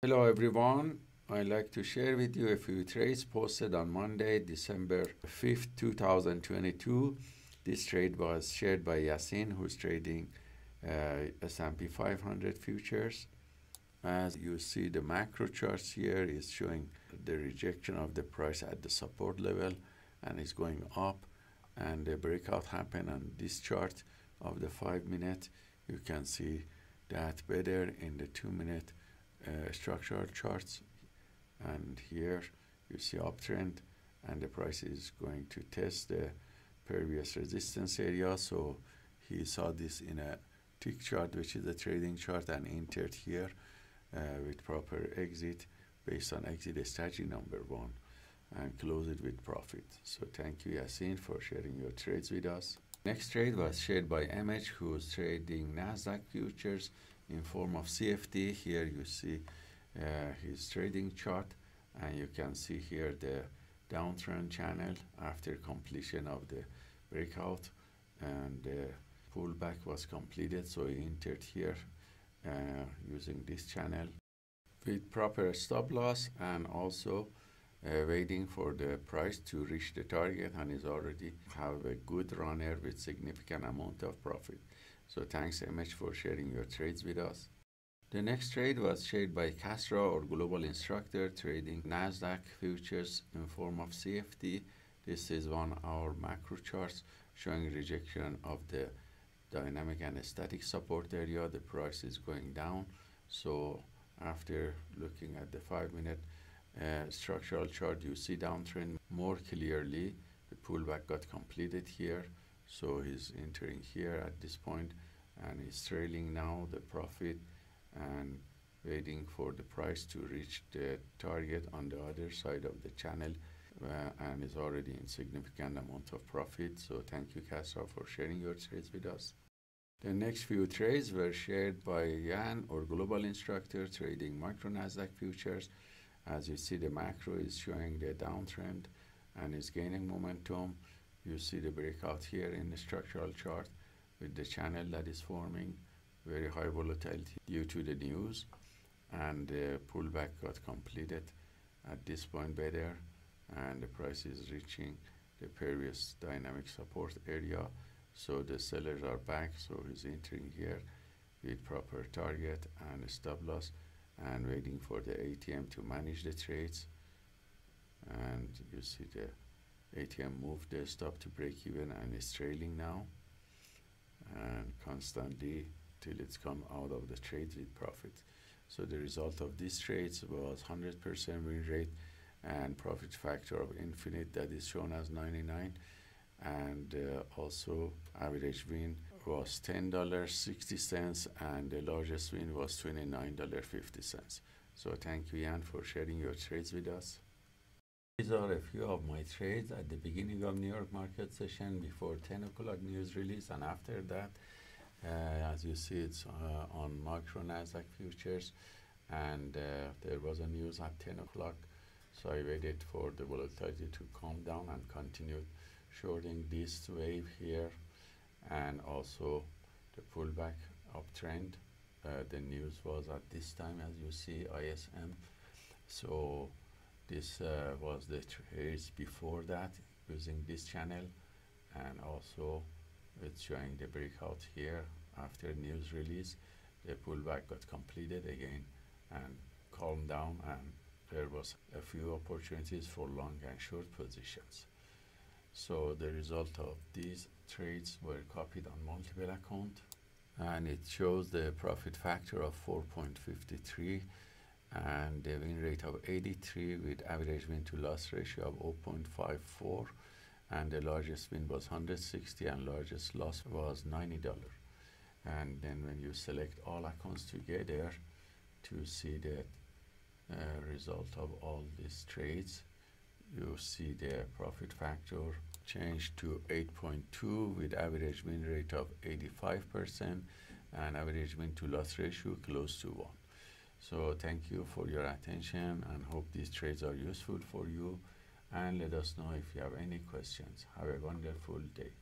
Hello everyone, I'd like to share with you a few trades posted on Monday, December 5th, 2022. This trade was shared by Yasin, who's trading S&P 500 futures. As you see, the macro charts here is showing the rejection of the price at the support level and it's going up, and the breakout happened on this chart of the 5-minute. You can see that better in the 2-minute structural charts, and here you see uptrend and the price is going to test the previous resistance area. So he saw this in a tick chart, which is a trading chart, and entered here with proper exit based on exit strategy #1 and close it with profit. So thank you, Yasin, for sharing your trades with us. Next trade was shared by MH, who's trading Nasdaq futures in form of CFD. Here you see his trading chart, and you can see here the downtrend channel after completion of the breakout, and the pullback was completed. So he entered here using this channel with proper stop loss, and also waiting for the price to reach the target, and is already have a good runner with significant amount of profit. So thanks MH for sharing your trades with us. The next trade was shared by Castro, our global instructor, trading Nasdaq futures in form of CFD. This is 1-hour macro charts showing rejection of the dynamic and static support area. The price is going down. So after looking at the 5-minute structural chart, you see downtrend more clearly. The pullback got completed here. So he's entering here at this point, and he's trailing now the profit and waiting for the price to reach the target on the other side of the channel, and is already in significant amount of profit. So thank you, Castro, for sharing your trades with us. The next few trades were shared by Yan, or global instructor, trading micro Nasdaq futures. As you see, the macro is showing the downtrend and is gaining momentum. You see the breakout here in the structural chart with the channel that is forming, very high volatility due to the news, and the pullback got completed at this point better, and the price is reaching the previous dynamic support area. So the sellers are back, so he's entering here with proper target and stop loss and waiting for the ATM to manage the trades, and you see the ATM moved the stop to break even and is trailing now, and constantly till it's come out of the trade with profit. So the result of these trades was 100% win rate and profit factor of infinite, that is shown as 99, and also average win was $10.60 and the largest win was $29.50. So thank you, Yan, for sharing your trades with us. These are a few of my trades at the beginning of New York market session before 10 o'clock news release, and after that. As you see, it's on micro Nasdaq futures, and there was a news at 10 o'clock, so I waited for the volatility to calm down and continued shorting this wave here, and also the pullback uptrend. The news was at this time, as you see, ISM. So this was the trades before that using this channel, and also it's showing the breakout here after news release. The pullback got completed again and calmed down, and there was a few opportunities for long and short positions. So the result of these trades were copied on multiple account, and it shows the profit factor of 4.53 and the win rate of 83 with average win to loss ratio of 0.54, and the largest win was 160 and largest loss was $90. And then when you select all accounts together to see the result of all these trades, you see the profit factor changed to 8.2 with average win rate of 85% and average win to loss ratio close to 1. So thank you for your attention, and hope these trades are useful for you, and let us know if you have any questions. Have a wonderful day.